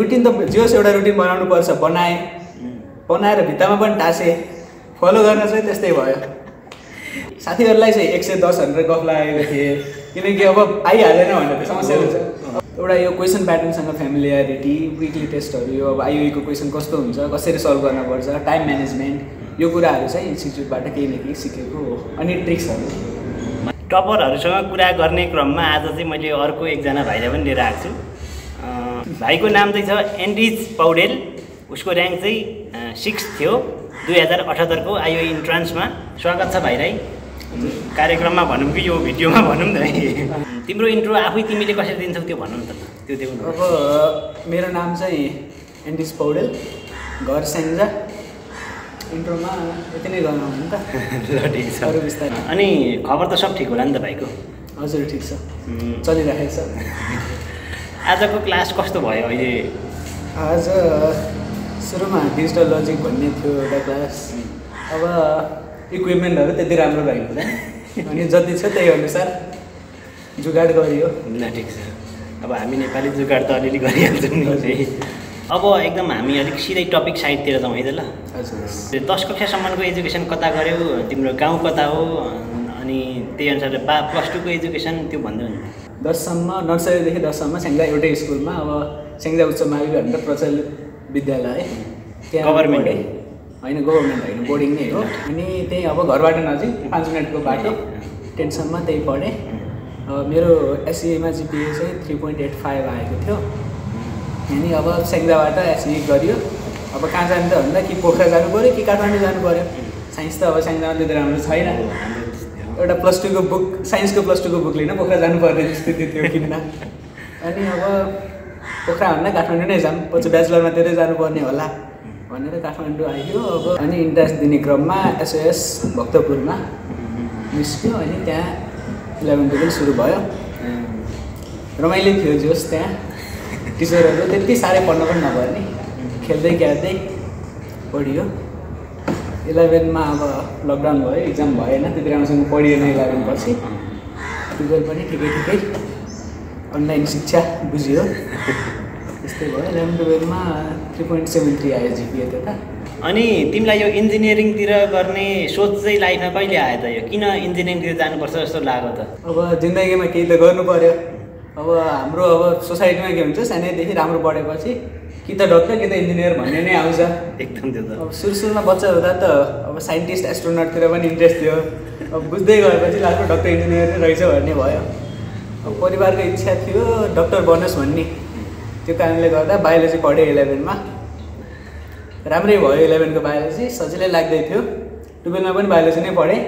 Routine तो जोस् एउटा रुटीन बनाउनु पर्छ, बनाए बनाएर भित्तामा पनि टासे फलो गर्न चाहिँ त्यस्तै भयो। साथीहरुलाई चाहिँ 110 भनेर गफ लागेको थिए किनकि अब आइहालेन भनेर समस्या हुन्छ। एउटा यो क्वेसन प्याटर्नसँग फ्यामिलियारिटी, विकली टेस्टहरु, यो अब आईओई को क्वेसन कस्तो हुन्छ, कसरी सल्भ गर्न पर्छ, टाइम म्यानेजमेन्ट, यो कुराहरु चाहिँ इन्स्टिट्युटबाट केही न केही सिकेको हो। अनि ट्रिक्सहरु टपरहरूसँग कुरा गर्ने क्रममा आज चाहिँ मैले अर्को एकजना भाइलाई पनि लिएर आएको छु। भाइको नाम चाहिँ छ एन्डिस पौडेल। उसको र्याङ्क चाहिँ 6 थियो 2078 को आईओई इन्ट्रान्समा। स्वागत छ भाइलाई कार्यक्रममा, भनौँ कि यो भिडियोमा भनौँ न। तिम्रो इन्ट्रो आफै तिमीले कसरी दिन्छौ त्यो भनौँ त, त्यो देख्नु। अब मेरो नाम चाहिँ एन्डिस पौडेल, घर सेन्जा। इन्ट्रोमा यति नै गर्नु हो नि त? ल ठिक छ। अरु बिस्तारै। अनि खबर त सब ठिक होला नि त भाइको? हजुर ठिक छ, चलिरहेको छ। आजको क्लास कस्तो भयो? अहिले आज सुरुमा डिजिटल लजिक भन्ने थियो एउटा क्लास। अब इक्विपमेन्टहरु त्यति राम्रो भएन अनि जति छ त्यही अनुसार जुगाड गरियो। ल ठिक छ। अब हामी नेपाली जुगाड त अलिअलि गरिहाल्छौँ नि। अब एकदम हामी अलिक सिधै टपिक साइडतिर जाउँ है त। ल हजुर, 10 कक्षासम्मको एजुकेसन कता गऱ्यौ, तिम्रो गाउँ कता हो, अनि त्यही अनुसारले प्लस 2 को एजुकेसन त्यो भन्दै हुन्छ। 10 सम्म नर्सरीदेखि 10 सम्म सेङ्जा एउटै स्कुलमा। अब सेङ्जा उच्च माध्यमिक भनेर प्रचलित विद्यालय है, गभर्नमेन्ट हैन, गभर्नमेन्ट हैन, बोर्डिङ नै हो। अनि त्यही अब घरबाट नजिक 5 मिनेटको बाटो। 10 सम्म त्यही पढेँ। मेरो SEE मा GPA चाहिँ 3.85 आएको थियो। अनि अब सेङ्जाबाट SEE गरियो। अब कहाँ जानु त भन्दा कि पोखरा जानु पऱ्यो कि काठमाडौँ जानु पऱ्यो। साइन्स त अब सेङ्जामा त्यति राम्रो छैन। एउटा +2 को बुक, साइन्सको +2 को बुक लिन पोखरा जानुपर्ने स्थिति थियो किन्न। अनि अब पोखरा भन्दा काठमाडौँ नै जाऊँ, पछि ब्याचलरमा त्यतै जानुपर्ने होला भनेर काठमाडौँ आइयो। अब अनि इन्ट्रेन्स दिने क्रममा SOS भक्तपुरमा निस्क्यो। अनि त्यहाँ 11 टेबल सुरु भयो। रमाइलो थियो जोस्। त्यहाँ टिचरहरु त्यति साह्रै पढ्न पनि नभर्ने, खेल्दै खेल्दै पढियो। 11मा अब लकडाउन भयो, एक्जाम भएन, त्यति राम्रोसँग पढिएन। 11 पछि ट्युवेल्भ पनि ठिकै ठिकै अनलाइन शिक्षा बुझियो। त्यस्तै भयो। 11 12मा 3.73 आयो जिपिए त्यता। अनि तिमीलाई यो इन्जिनियरिङतिर गर्ने सोच चाहिँ लाइफमा कहिले आयो त? यो किन इन्जिनियरिङतिर जानुपर्छ जस्तो लाग्यो त? अब जिन्दगीमा केही त गर्नु पर्यो। अब हाम्रो अब सोसाइटीमा के हुन्छ, सानैदेखि राम्रो पढेपछि कि त डक्टर कि त इन्जिनियर भन्ने नै आउँछ एकदम। त्यो त अब सुरुमा बच्चा हुँदा त अब साइन्टिस्ट, एस्ट्रोनटतिर पनि इन्ट्रेस्ट थियो। अब बुझ्दै गएपछि लास्टमा डक्टर इन्जिनियर नै रहेछ भन्ने भयो। अब परिवारको इच्छा थियो डक्टर बनोस् भन्ने, त्यो कारणले गर्दा बायोलोजी पढेँ 11मा। राम्रै भयो 11को बायोलोजी, सजिलै लाग्दै थियो। 12मा पनि बायोलोजी नै पढेँ।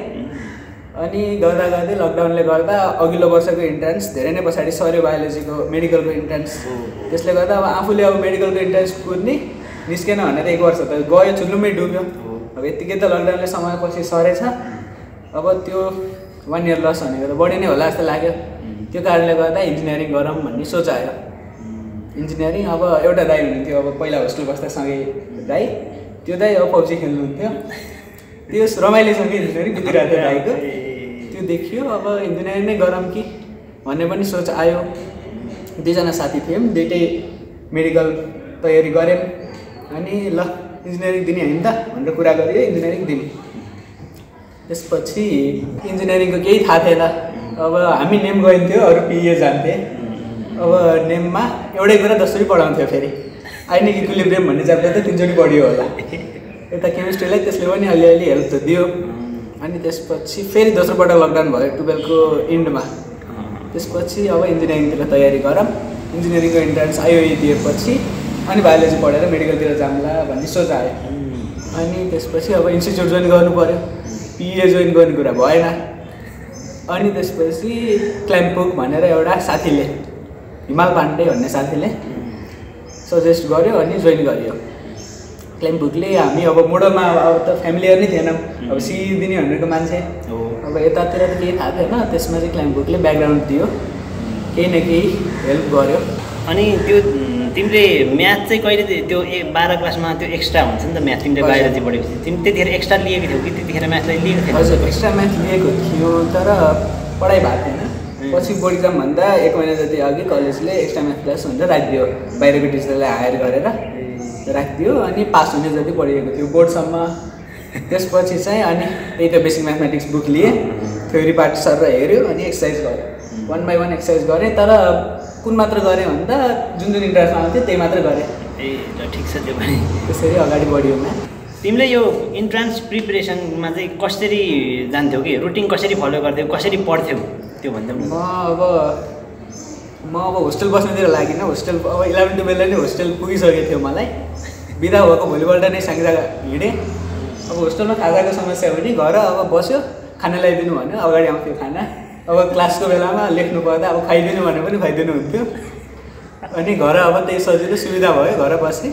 अनि गर्दा गर्दै लकडाउनले गर्दा अघिल्लो वर्षको इन्ट्रान्स धेरै नै पछाडि सर्यो, बायोलोजीको मेडिकलको इन्ट्रान्स। त्यसले गर्दा अब आफूले अब मेडिकलको इन्ट्रान्स कुद्ने निस्केन भनेर 1 वर्ष त गयो, चुल्लुमै डुब्यो। अब यत्तिकै त लकडाउनले समयपछि सरेछ। अब त्यो 1 इयर लस भनेको त बढी नै होला जस्तो लाग्यो। त्यो कारणले गर्दा इन्जिनियरिङ गरौँ भन्ने सोच आयो। इन्जिनियरिङ अब एउटा दाइ हुनुहुन्थ्यो, अब पहिला होस्टेल बस्दासँगै दाइ, त्यो दाइ अब पब्जी खेल्नुहुन्थ्यो, त्यो रमाइलोसँग इन्जिनियरिङ बितिरहेको थियो दाइको, त्यो देखियो। अब इन्जिनियरिङ नै गरौँ कि भन्ने पनि सोच आयो। 2जना साथी थियौँ, दुइटै मेडिकल तयारी गऱ्यौँ। अनि ल इन्जिनियरिङ दिने होइन त भनेर कुरा गरियो, इन्जिनियरिङ दिने। त्यसपछि इन्जिनियरिङको केही थाहा थिएन। अब हामी नेम गइन्थ्यो, अरू PE जान्थे। अब नेममा एउटै कुरा 10चोटि पढाउँथ्यो। फेरि आइनिक इक्विलिब्रियम भन्ने च्याप्टर त 3चोटि पढियो होला। यता केमिस्ट्रीलाई त्यसले पनि अलिअलि हेल्प त दियो। अनि त्यसपछि फेरि दोस्रोपल्ट लकडाउन भयो 12को इन्डमा। त्यसपछि अब इन्जिनियरिङतिर तयारी गरौँ। इन्जिनियरिङको इन्ट्रान्स आईओई दिएपछि अनि बायोलोजी पढेर मेडिकलतिर जाउँला भन्ने सोच आयो। अनि त्यसपछि अब इन्स्टिच्युट जोइन गर्नु पऱ्यो, PE जोइन गर्ने कुरा भएन। अनि त्यसपछि क्ल्याम्पुक भनेर एउटा साथीले, हिमाल पाण्डे भन्ने साथीले सजेस्ट गर्यो। अनि जोइन गरियो क्ल्याम्पुकले। हामी अब मोडलमा अब त फ्यामिलियर नै थिएनौँ, अब सिई दिने भनेको मान्छे हो, अब यतातिर त केही थाहा थिएन। त्यसमा चाहिँ क्ल्याम्पुकले ब्याकग्राउन्ड दियो, केही न केही हेल्प गर्यो। अनि त्यो तिमीले म्याथ चाहिँ कहिले त्यो 12 क्लासमा त्यो एक्स्ट्रा हुन्छ नि त म्याथ, तिमीले बायोलोजी पढेपछि तिमी त्यतिखेर एक्स्ट्रा लिएको थियौ कि त्यतिखेर म्याथलाई लिएको थियौ? हजुर एक्स्ट्रा म्याथ लिएको थियो, तर पढाइ भएको थिएन। पछि बोर्ड एक्जाम भन्दा एक महीना जति अगि कलेजले एक्स्ट्रा मैथ क्लास भनेर राखिदियो, बाहिरको टिचरलाई हायर गरेर राखिदियो। अनि पास हुने जति पढिएको थियो बोर्डसम्म। त्यसपछि चाहिँ अनि त्यही त बेसिक म्याथमेटिक्स बुक लिए, थ्योरी पार्ट सर हेऱ्यो अनि एक्सर्साइज गरेँ, वन बाई वन एक्सर्साइज गरेँ। तर कुन मात्र गरेँ भन्दा जुन जुन इन्ट्रेस्ट आउँथ्यो त्यही मात्र गरेँ। ए ठिक छ, त्यो पनि त्यसरी अगाडि बढ्यो। तिमीले यो इन्ट्रान्स प्रिपरेसनमा चाहिँ कसरी जान्थ्यौ कि रुटिन कसरी फलो गर्थ्यौ, कसरी पढ्थ्यौ त्यो भन्दा? म अब होस्टेल बस्नेतिर लागिनँ। होस्टेल अब 11-12 नै होस्टेल पुगिसकेको थियो मलाई। बिदा भएको भोलिपल्ट नै साङ्जा हिँडेँ। अब होस्टेलमा खाजाको समस्या हो नि, घर अब बस्यो खाना ल्याइदिनु भन्यो, अगाडि आउँथ्यो खाना। अब क्लासको बेलामा लेख्नु पर्दा अब खुवाइदिनु भने पनि खुवाइदिनु हुन्थ्यो। अनि घर अब त्यही सजिलो सुविधा भयो, घर बसेँ।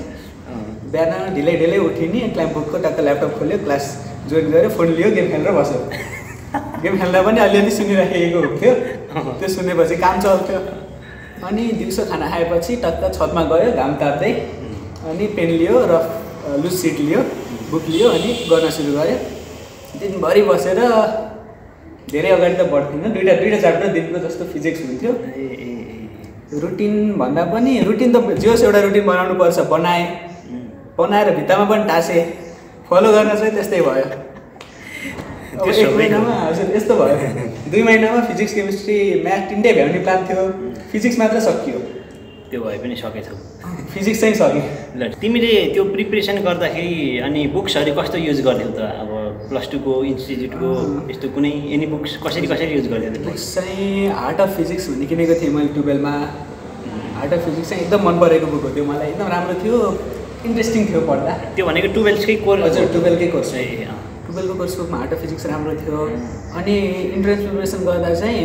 बिहान ढिलै ढिलै उठिने, क्ल्याम्पबुकको टक्क ल्यापटप खोल्यो, क्लास जोइन गऱ्यो, फोन लियो, गेम खेलेर बस्यो। गेम खेल्दा पनि अलिअलि सुनिराखेको हुन्थ्यो, त्यो सुनेपछि काम चल्थ्यो। अनि दिउँसो खाना खाएपछि टक्क छतमा गयो घाम ताप्दै, अनि पेन लियो र लुज सिट लियो, बुक लियो, अनि गर्न सुरु गऱ्यो। दिनभरि बसेर धेरै अगाडि त बढ्थेन, दुईवटा च्याप्टर दिनको जस्तो फिजिक्स हुन्थ्यो। रुटिन भन्दा पनि रुटिन त जोस् एउटा रुटिन बनाउनुपर्छ, बनाएर भित्तामा पनि टाँसेँ, फलो गर्न चाहिँ त्यस्तै भयो। अब एक महिनामा यस्तो भयो, 2 महिनामा फिजिक्स केमिस्ट्री म्याथ तिनटै भ्याउने प्लान थियो, फिजिक्स मात्र सकियो। त्यो भए पनि सकेछौ, फिजिक्स चाहिँ सकेँ। ल तिमीले त्यो प्रिपरेसन गर्दाखेरि अनि बुक्सहरू कस्तो युज गर्थ्यौ त? अब प्लस टूको इन्स्टिच्युटको यस्तो कुनै एनी बुक्स कसरी कसरी युज गर्थ्यौ? बुक्स चाहिँ आर्ट अफ फिजिक्स भन्ने किनेको थिएँ मैले 12मा। आर्ट अफ फिजिक्स चाहिँ एकदम मन परेको बुक हो, त्यो मलाई एकदम राम्रो थियो, इन्ट्रेस्टिङ थियो पढ्दा। त्यो भनेको 12कै कोर्स? हजुर 12कै कोर्स। 12को कोर्स बुकमा आर्ट अफ फिजिक्स राम्रो थियो। अनि इन्ट्रेन्स प्रिपरेसन गर्दा चाहिँ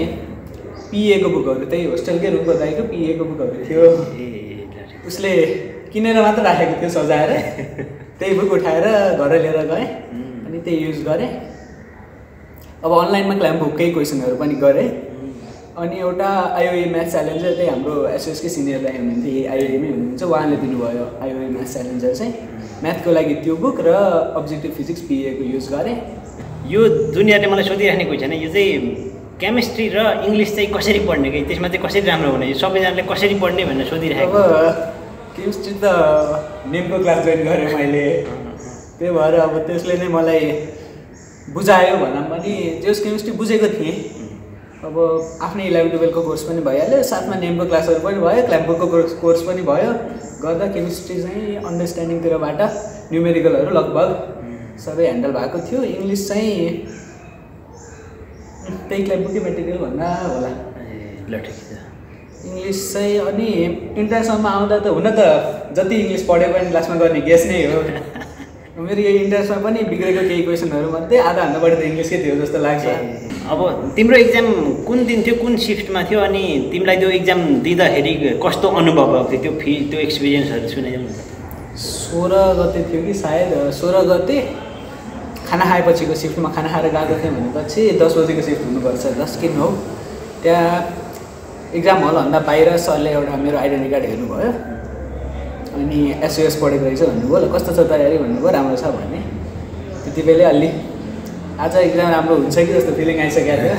पिएको बुकहरू, त्यही होस्टेलकै रुमको दाइको पिएको बुकहरू थियो। उसले किनेर मात्र राखेको थियो सजाएर, त्यही बुक उठाएर घर लिएर गएँ अनि त्यही युज गरेँ। अब अनलाइनमा क्ल्याम्पबुककै क्वेसनहरू पनि गरेँ। अनि एउटा आइओए म्याथ च्यालेन्जर, त्यही हाम्रो एसएसकै सिनियर दाइ हुनुहुन्थ्यो, आइओएमै हुनुहुन्छ, उहाँले दिनुभयो आइओए म्याथ च्यालेन्जर चाहिँ। म्याथको लागि त्यो बुक र अब्जेक्टिभ फिजिक्स पिएको युज गरेँ। यो दुनियाँले मलाई सोधिराख्ने कोही छैन, यो चाहिँ केमिस्ट्री र इङ्ग्लिस चाहिँ कसरी पढ्ने, कि त्यसमा चाहिँ कसरी राम्रो हुने, यो सबैजनाले कसरी पढ्ने भनेर सोधिराखेको। अब केमिस्ट्री त नेमको क्लास जोइन गरेँ मैले, त्यही भएर अब त्यसले नै मलाई बुझायो भन्दा पनि जस केमिस्ट्री बुझेको थिएँ। अब आफ्नै 11-12को कोर्स पनि भइहाल्यो, साथमा नेमको क्लासहरू पनि भयो, क्ल्याम्पबुकको कोर्स पनि भयो। गर्दा केमिस्ट्री चाहिँ अन्डरस्ट्यान्डिङतिरबाट न्युमेरिकलहरू लगभग सबै ह्यान्डल भएको थियो। इङ्ग्लिस चाहिँ त्यही क्ल्याम्पबुककै मेटेरियल भन्दा होला। ल ठिक छ। इङ्ग्लिस चाहिँ अनि इन्टरसम्म आउँदा त हुन त जति इङ्ग्लिस पढ्यो पनि क्लासमा गर्ने गेस नै हो। मेरो यो इन्ट्रेस्टमा पनि बिग्रेको केही क्वेसनहरूमध्ये आधाभन्दा बढी त इङ्ग्लिसकै थियो जस्तो लाग्छ। अब तिम्रो एक्जाम कुन दिन थियो, कुन सिफ्टमा थियो, अनि तिमीलाई त्यो एक्जाम दिँदाखेरि कस्तो अनुभव भएको थियो, त्यो फिल त्यो एक्सपिरियन्सहरू सुनाइदिनु। 16 गते थियो कि सायद, 16 गते खाना खाएपछिको सिफ्टमा। खाना खाएर गएको थिएँ भनेपछि 10 बजेको सिफ्ट हुनुपर्छ, 10 किन हो। त्यहाँ एक्जाम हलभन्दा बाहिर सरले एउटा मेरो आइडेन्टिटी कार्ड हेर्नुभयो अनि एसयुएस पढेको रहेछ भन्नुभयो। ल कस्तो छ तयारी भन्नुभयो, राम्रो छ भने। त्यति बेलै अलि आज एक्जाम राम्रो हुन्छ कि जस्तो फिलिङ आइसकेको थियो।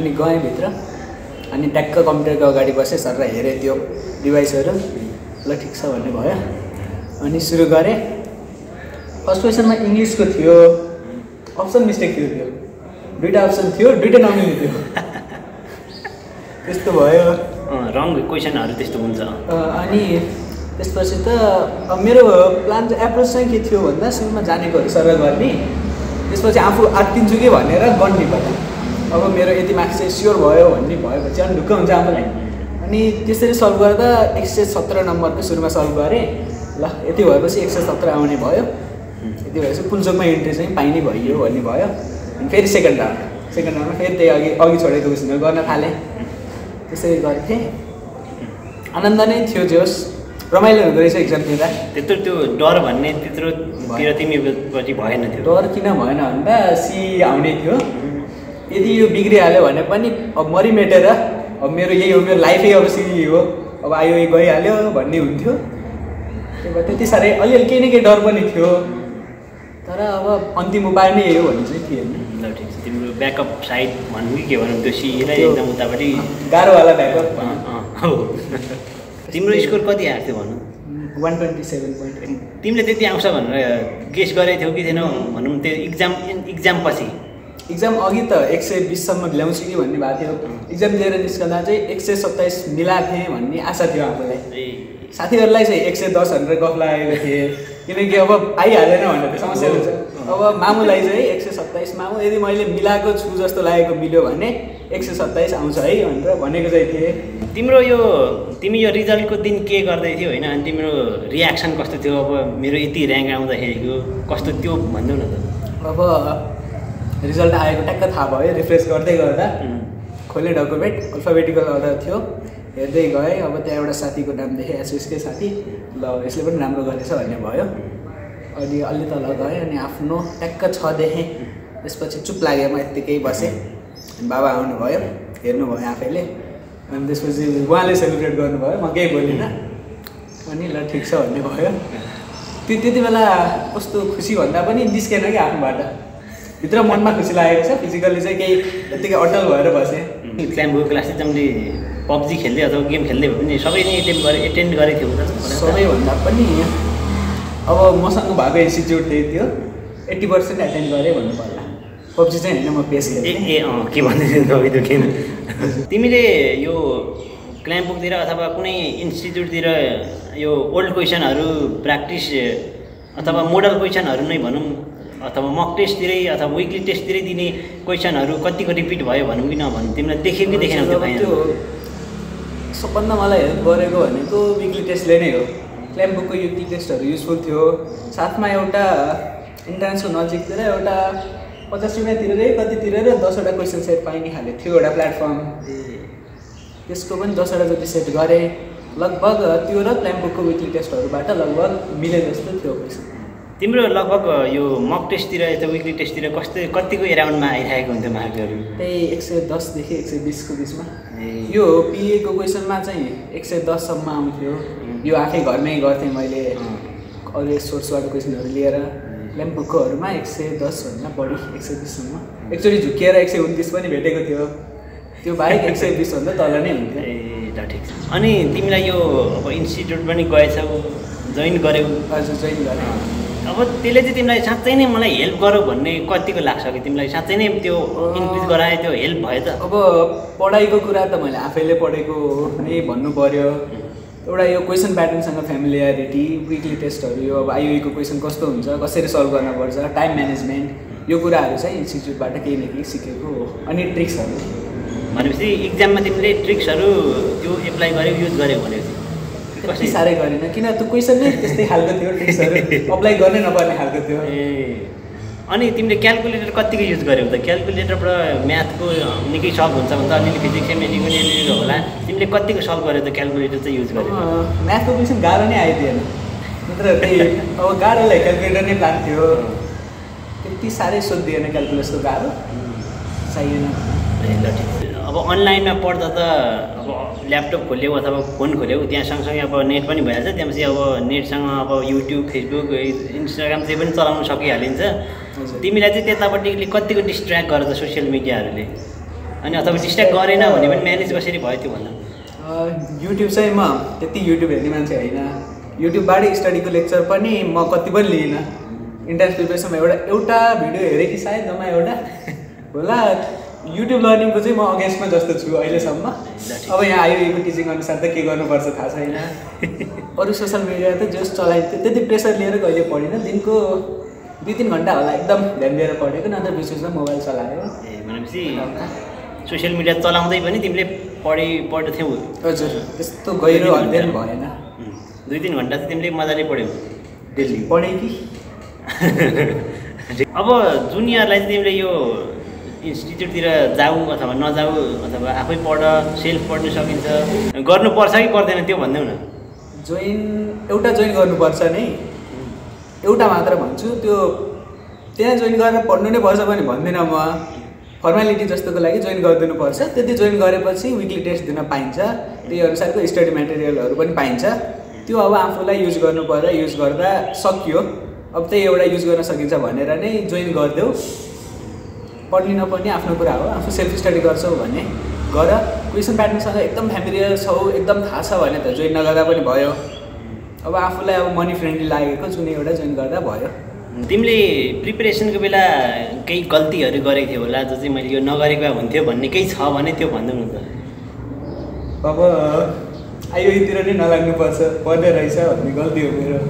अनि गएँ भित्र अनि ट्याक्क कम्प्युटरको अगाडि बसेँ, सरलाई हेरेँ त्यो डिभाइसहरू। ल ठिक छ भन्नुभयो अनि सुरु गरेँ। फर्स्ट क्वेसनमा इङ्ग्लिसको थियो, अप्सन मिस्टेक थियो, त्यो दुईवटा अप्सन थियो, दुईवटै नमिल्ने थियो, त्यस्तो भयो, रङ क्वेसनहरू त्यस्तो हुन्छ। अनि त्यसपछि त मेरो प्लान एप्रोच चाहिँ के थियो भन्दा सुरुमा जानेकोहरू सरल गर्ने, त्यसपछि आफू आत्तिन्छु कि भनेर गर्ने भयो। अब मेरो यति मार्क्स चाहिँ स्योर भयो भन्ने भएपछि अनि ढुक्क हुन्छ आफूलाई। अनि त्यसरी सल्भ गर्दा 117 नम्बरको सुरुमा सल्भ गरेँ। ल यति भएपछि 117 आउने भयो, यति भएपछि पुल्चोकमा इन्ट्री चाहिँ पाइने भइयो भन्ने भयो। अनि फेरि सेकेन्ड राउन्डमा फेरि त्यही अघि छोडेको क्वेसनहरू गर्न थालेँ। त्यसरी गर्थेँ, आनन्द नै थियो, जोस् रमाइलो हुँदो रहेछ एक्जाम दिँदा। त्यत्रो त्यो डर भन्ने त्यत्रोतिर तिमीपछि भएन थियो? डर किन भएन भन्दा SEE आउने थियो, यदि यो बिग्रिहाल्यो भने पनि अब मरिमेटेर अब मेरो यही हो, मेरो लाइफै अब SEE हो, अब IOE गइहाल्यो भन्ने हुन्थ्यो। त्यही भएर त्यति साह्रै अलिअलि केही न केही डर पनि थियो। तर अब अंतिम उपाय नहीं हो ठीक है तिम्रो बैकअप साइड भन्न कि के सीएलाई एकदम उतापटी गाह्रो वाला बैकअप हो तिम्रो स्कोर कति आएको थियो भन्नु 127.8 तिमीले त्यति आउँछ भनेर गेस गरे थियौ कि थिएन भनौं त्यो एक्जाम पछि एक्जाम अघि त 120 सम्म ल्याउँछु कि भन्ने भा थियो एक्जाम दिएर निस्कदा चाहिँ 127 मिलाथे भन्ने आशा थियो हामीलाई साथीहरुलाई चाहिँ 110 भनेर गफ लागेको थिए किनकि अब आइहालेन भनेर समस्या हुन्छ। अब मामुलाई चाहिँ 127 मामु यदि मैले मिलाएको छु जस्तो लागेको मिल्यो भने 127 आउँछ है भनेर भनेको चाहिँ थिएँ। तिम्रो यो तिमी यो रिजल्टको दिन के गर्दै थियौ हैन अनि तिम्रो रियाक्सन कस्तो थियो अब मेरो यति र्याङ्क आउँदाखेरिको कस्तो त्यो भन्नु न त। अब रिजल्ट आएको टक्क थाहा भयो रिफ्रेस गर्दै गर्दा खोले डकुमेन्ट अल्फाबेटिकल अर्डर थियो हेर्दै गएँ। अब त्यहाँ एउटा साथीको नाम देखेँ एसएसकै साथी ल यसले पनि राम्रो गर्दैछ भन्ने भयो। अनि अलि तल गएँ अनि आफ्नो ट्याक्क 6 देखेँ त्यसपछि चुप लाग्यो म यत्तिकै बसेँ। बाबा आउनुभयो हेर्नुभयो आफैले अनि त्यसपछि उहाँले सेलिब्रेट गर्नुभयो म केही बोलिनँ अनि ल ठिक छ भन्ने भयो। त्यति बेला कस्तो खुसी भन्दा पनि निस्केन कि आफ्नोबाट भित्र मनमा खुसी लागेको छ फिजिकली चाहिँ केही यत्तिकै अटल भएर बसेँ। क्लाइम्बको क्लास चाहिँ जम्ले पब्जी खेल्दै अथवा गेम खेल्दै भए पनि सबै नै एटेन्ड गरेको थियो सबैभन्दा पनि। अब मसँग भएको इन्स्टिच्युट त्यही थियो 80% एटेन्ड गरेँ भन्नु पर्ला पब्जी चाहिँ होइन म पेस खेल्थेँ। ए अँ के भन्दै थियो गेम तिमीले यो क्लाइम्बुकतिर अथवा कुनै इन्स्टिच्युटतिर यो ओल्ड क्वेसनहरू प्र्याक्टिस अथवा मोडल क्वेसनहरू नै भनौँ अथवा मक टेस्टतिरै अथवा विकली टेस्टतिरै दिने क्वेसनहरू कतिको रिपिट भयो भनौँ कि नभनौँ तिमीलाई देखेँ कि देखेन त्यो सबभन्दा मलाई हेल्प गरेको भनेको विक्ली टेस्टले नै हो। क्लाइम्बुकको विक्ली टेस्टहरू युजफुल थियो साथमा एउटा इन्ट्रान्सको नजिकतिर एउटा 50 रुपियाँतिरै कतितिरै 10वटा क्वेसन सेट पाइने खाले थियो एउटा प्लेटफर्म त्यसको पनि 10वटा जति सेट गरेँ लगभग त्यो र क्लाइम्बुकको विक्ली टेस्टहरूबाट लगभग मिले जस्तो थियो क्वेसन। तिम्रो लगभग यो मक टेस्टतिर यता विक्ली टेस्टतिर कस्तो कतिको एराउन्डमा आइरहेको हुन्थ्यो मार्कहरू त्यही 110 देखि 120को बिचमा। यो पीए को क्वेसनमा चाहिँ 110सम्म आउँथ्यो यो आफै घरमै गर्थेँ मैले अरू सोर्सबाट क्वेसनहरू लिएर। क्लाइम्बुककोहरूमा 110 भन्दा बढी 120सम्म एकचोटि झुक्किएर 129 पनि भेटेको थियो त्यो बाहेक 120 भन्दा तल नै हुन्थ्यो। ए ठिक छ अनि तिमीलाई यो अब इन्स्टिट्युट पनि गएछौ जोइन गरेको हजुर जोइन गरेँ अब त्यसले चाहिँ तिमीलाई साँच्चै नै मलाई हेल्प गरौ भन्ने कतिको लाग्छ कि तिमीलाई साँच्चै नै त्यो इन्क्रिज गरायो त्यो हेल्प भयो त। अब पढाइको कुरा त मैले आफैले पढेको नै भन्नु पर्यो एउटा यो क्वेसन प्याटर्नसँग फ्यामिलियारिटी विक्ली टेस्टहरू यो अब आइओईको क्वेसन कस्तो हुन्छ कसरी सल्भ गर्नुपर्छ टाइम म्यानेजमेन्ट यो कुराहरू चाहिँ इन्स्टिच्युटबाट केही न केही सिकेको हो। अनि ट्रिक्सहरू भनेपछि इक्जाममा तिमीले ट्रिक्सहरू त्यो एप्लाई गर्यौ युज गर्यौ भनेपछि कसै साह्रै गरेन किन त्यो क्वेसन नै त्यस्तै खालको थियो ट्रिक्सहरू अप्लाई गर्नै नपर्ने खालको थियो। ए अनि तिमीले क्यालकुलेटर कतिको युज गर्यौ त क्यालकुलेटरबाट म्याथको निकै सल्भ हुन्छ भने त अलिअलि फिजिक्स केमेस्ट्री पनि अलिअलि होला तिमीले कतिको सल्भ गर्यौ त क्यालकुलेटर चाहिँ युज गर्यौ। म्याथको क्वेसन गाह्रो नै आइदिएन मात्र त्यही अब गाह्रोलाई क्यालकुलेटर नै प्लान थियो त्यति साह्रै सोधिएन क्यालकुलेसको गाह्रो चाहिएन। अब अनलाइनमा पढ्दा त अब ल्यापटप खोल्यौ अथवा फोन खोल्यौ त्यहाँ सँगसँगै अब नेट पनि भइहाल्छ त्यसपछि अब नेटसँग अब युट्युब फेसबुक इन्स्टाग्राम जे पनि चलाउन सकिहालिन्छ। तिमीलाई चाहिँ त्यतापट्टि कतिको डिस्ट्र्याक्ट गर्छ सोसियल मिडियाहरूले अनि अथवा डिस्ट्र्याक्ट गरेन भने पनि म्यानेज कसरी भयो त्यो भन्दा। युट्युब चाहिँ म त्यति युट्युब हेर्ने मान्छे होइन युट्युबबाटै स्टडीको लेक्चर पनि म कति पनि लिइनँ इन्ट्रान्स प्रिपरेसनमा एउटा भिडियो हेरेँ कि सायद जम्मा एउटा होला। युट्युब लर्निङको चाहिँ म अगेन्स्टमा जस्तो छु अहिलेसम्म। अब यहाँ आइओईको टिचिङ अनुसार त के गर्नुपर्छ थाहा छैन अरू सोसियल मिडिया त जस चलाइन्थ्यो त्यति प्रेसर लिएर कहिले पढिनँ दिनको 2-3 घन्टा होला एकदम ध्यान दिएर पढेको नत्र बिचमा मोबाइल चलायो। ए भनेपछि सोसियल मिडिया चलाउँदै पनि तिमीले पढ्थ्यौ हजुर त्यस्तो गहिरो अध्ययन भएन 2-3 घन्टा चाहिँ तिमीले मजाले पढ्यौ डेली पढे कि। अब जुनियरलाई चाहिँ तिमीले यो इन्स्टिच्युटतिर जाऊ अथवा नजाऊ अथवा आफै पढ सेल्फ पढ्नु सकिन्छ गर्नुपर्छ कि पर्दैन त्यो भन्दै न एउटा जोइन गर्नुपर्छ नै एउटा मात्र भन्छु त्यो त्यहाँ जोइन गरेर पढ्नु नै पर्छ भने भन्दिनँ म फर्मालिटी जस्तोको लागि जोइन गरिदिनुपर्छ। त्यति जोइन गरेपछि विक्ली टेस्ट दिन पाइन्छ त्यही अनुसारको स्टडी मेटेरियलहरू पनि पाइन्छ त्यो अब आफूलाई युज गर्नु पर्दा युज गर्दा सकियो। अब तो एउटा युज गर्न सकिन्छ भनेर नै जोइन गर्देऊ पढ्न नपर्ने आफ्नो कुरा हो आफू सेल्फ स्टडी गर्छौ भने गर क्वेसन प्याटर्नसँग एकदम फ्यामिलियर छौ एकदम थाहा छ भने त जोइन नगर्दा पनि भयो अब आफूलाई अब मनी फ्रेन्डली लागेको जुन एउटा जोइन गर्दा भयो तिमीले प्रिपरेसनको बेला केही गल्तीहरू गरेको थियौ होला जो चाहिँ मैले यो नगरेको हुन्थ्यो भन्ने केही छ भने त्यो भन्दै हुन्छ अब आइओई तिर नै नलाग्नु पर्छ पढ्दै रहेछ भन्ने गल्ती हो मेरो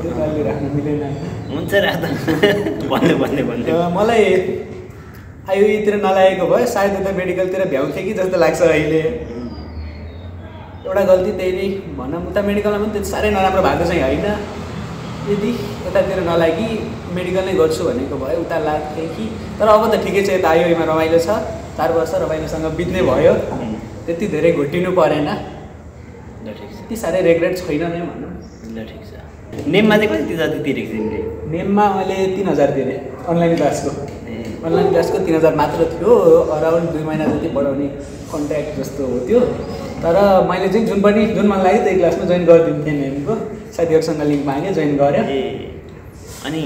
त्यो गल्ती राख्न मिलेन हुन्छ रात भन्दै भन्दै भन्दै मलाई आइओई तिर नलागेको भए सायद उता मेडिकल तिर भ्याउँथे कि जस्तो लाग्छ अहिले एउटा गल्ती त्यही नै भनौँ उता मेडिकलमा पनि त्यति साह्रै नराम्रो भएको चाहिँ हैन यदि उतातिर नलागी मेडिकल नै गर्छु भनेको भए उता लाग्थे कि तर अब त ठिकै छ यता आइओईमा रमाइलो छ 4 वर्ष रमाइलोसँग बित्ने भयो त्यति धेरै घुटिनु परेन ल ठीक छ त्यति साह्रै रेग्रेट छैन नै भनौँ ल ठीक छ नेममा चाहिँ कति जति तिरेको तिमीले नेममा मैले 3000 तिरे अनलाइन क्लासको 3000 मात्र थियो अराउन्ड 2 महिना जति बढाउने कन्ट्र्याक्ट जस्तो हो त्यो तर मैले चाहिँ जुन मन लाग्यो त्यही क्लासमा जोइन गरिदिन्थेँ नेमको साथीहरूसँग लिङ्क मागेँ जोइन गरेँ अनि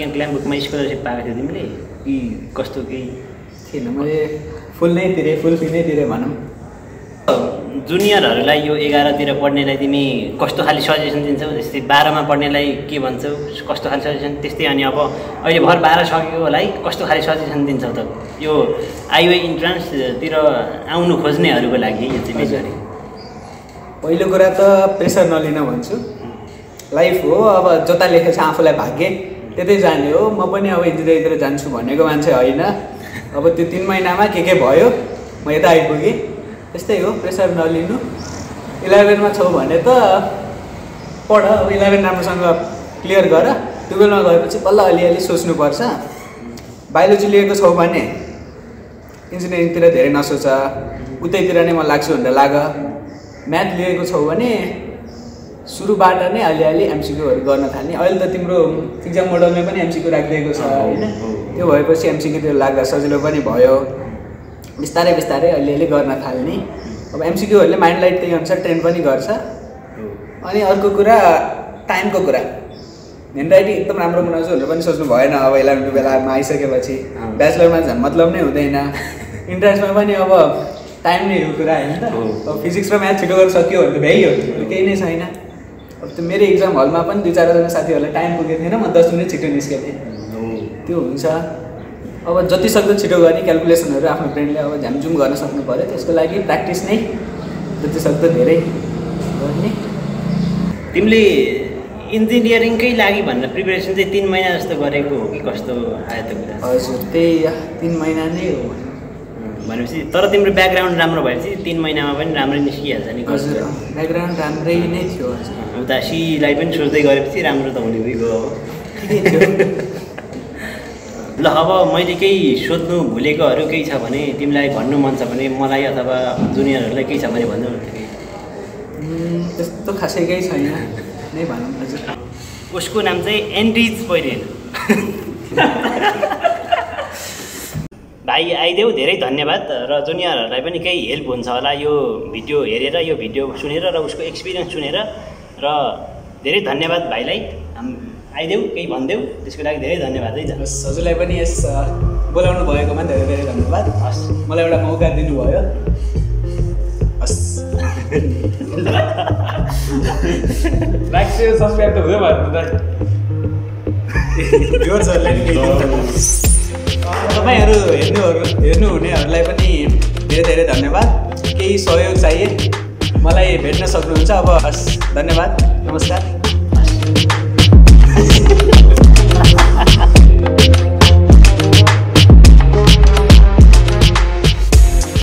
क्याम्पमा स्कलरसिप पाएको थियो तिमीले कि कस्तो केही थिएन मैले फुल तिरेँ भनौँ जुनियरहरूलाई यो 11 तिर पढ्नेलाई तिमी कस्तो खाले सजेसन दिन्छौ जस्तै 12 मा पढ्नेलाई के भन्छौ कस्तो खाले सजेसन त्यस्तै अनि अब अहिले भर 12 सकेकोलाई कस्तो खाले सजेसन दिन्छौ त यो आइओई इन्ट्रान्सतिर आउनु खोज्नेहरूको लागि यो चाहिँ मेजरी पहिलो कुरा त प्रेसर नलिन भन्छु लाइफ हो अब जता लेखेछ आफूलाई भाग्य त्यतै जाने हो म पनि अब यतितिर जान्छु भनेको मान्छे होइन अब त्यो 3 महिनामा के भयो म यता आइपुगेँ त्यस्तै हो प्रेसर नलिनु 11 मा छौ भने त पढ अब 11 राम्रोसँग क्लियर गर 12 मा गएपछि बल्ल अलिअलि सोच्नुपर्छ बायोलोजी लिएको छौ भने इन्जिनियरिङतिर धेरै नसोच उतैतिर नै म लाग्छु भनेर लाग म्याथ लिएको छौ भने सुरुबाट नै अलिअलि एमसिक्यूहरू गर्न थाल्ने अहिले त तिम्रो एक्जाम मोडलमै पनि एमसिक्यू राखिदिएको छ हैन त्यो भएपछि एमसिक्यूतिर लाग्दा सजिलो पनि भयो बिस्तारै बिस्तारै अलिअलि गर्न थाल्ने अब एमसिक्यूहरूले माइन्ड लाइट त्यही अनुसार ट्रेन पनि गर्छ अनि अर्को कुरा टाइमको कुरा ह्यान्ड राइटिङ एकदम राम्रो बनाउँछुहरू पनि सोच्नु भएन अब 11 बेलामा आइसकेपछि ब्याचलरमा झन् मतलब नै हुँदैन इन्ट्रेन्समा पनि अब टाइम नै हो कुरा हैन त अब फिजिक्स र म्याथ छिटो गर्न सक्यो भने त भ्याइ हो केही नै छैन अब त्यो मेरो एक्जाम हलमा पनि 2-4 जना साथीहरूलाई टाइम पुगेको थिएन म 10 मिनेट छिटो निस्केथेँ त्यो हुन्छ अब जति सक्दो छिटो गर्ने क्याल्कुलेसनहरू आफ्नो ब्रेनले अब झ्यामझुम गर्न सक्नु पर्यो त्यसको लागि प्र्याक्टिस नै जति सक्दो धेरै गर्ने तिमीले इन्जिनियरिङकै लागि भनेर प्रिपरेसन चाहिँ 3 महिना जस्तो गरेको हो कि कस्तो आयो त कुरा हजुर त्यही 3 महिना नै हो भनेपछि तर तिम्रो ब्याकग्राउन्ड राम्रो भएपछि 3 महिनामा पनि राम्रै निस्किहाल्छ नि हजुर ब्याकग्राउन्ड राम्रै नै थियो उता सीलाई पनि सोच्दै गरेपछि राम्रो त हुने भयो ल अब मैले केही सोध्नु भुलेकोहरू केही छ भने तिमीलाई भन्नु मन छ भने मलाई अथवा जुनियरहरूलाई केही छ भने भन्नु त्यस्तो खासै केही छैन नै भनौँ हजुर उसको नाम चाहिँ एन्डिज पौडेल भाइ आइदेऊ धेरै धन्यवाद र जुनियरहरूलाई पनि केही हेल्प हुन्छ होला यो भिडियो हेरेर यो भिडियो सुनेर र उसको एक्सपिरियन्स सुनेर र धेरै धन्यवाद भाइलाई आइदेऊ केही भनिदेऊ त्यसको लागि धेरै धन्यवाद है हस् हजुरलाई पनि यस बोलाउनु भएकोमा धेरै धेरै धन्यवाद हस् मलाई एउटा मौका दिनुभयो हस् लाइक सेयर सब्सक्राइब त हुँदै भयो तपाईँहरू हेर्नुहुनेहरूलाई पनि धेरै धेरै धन्यवाद केही सहयोग चाहिए मलाई भेट्न सक्नुहुन्छ अब हस् धन्यवाद नमस्कार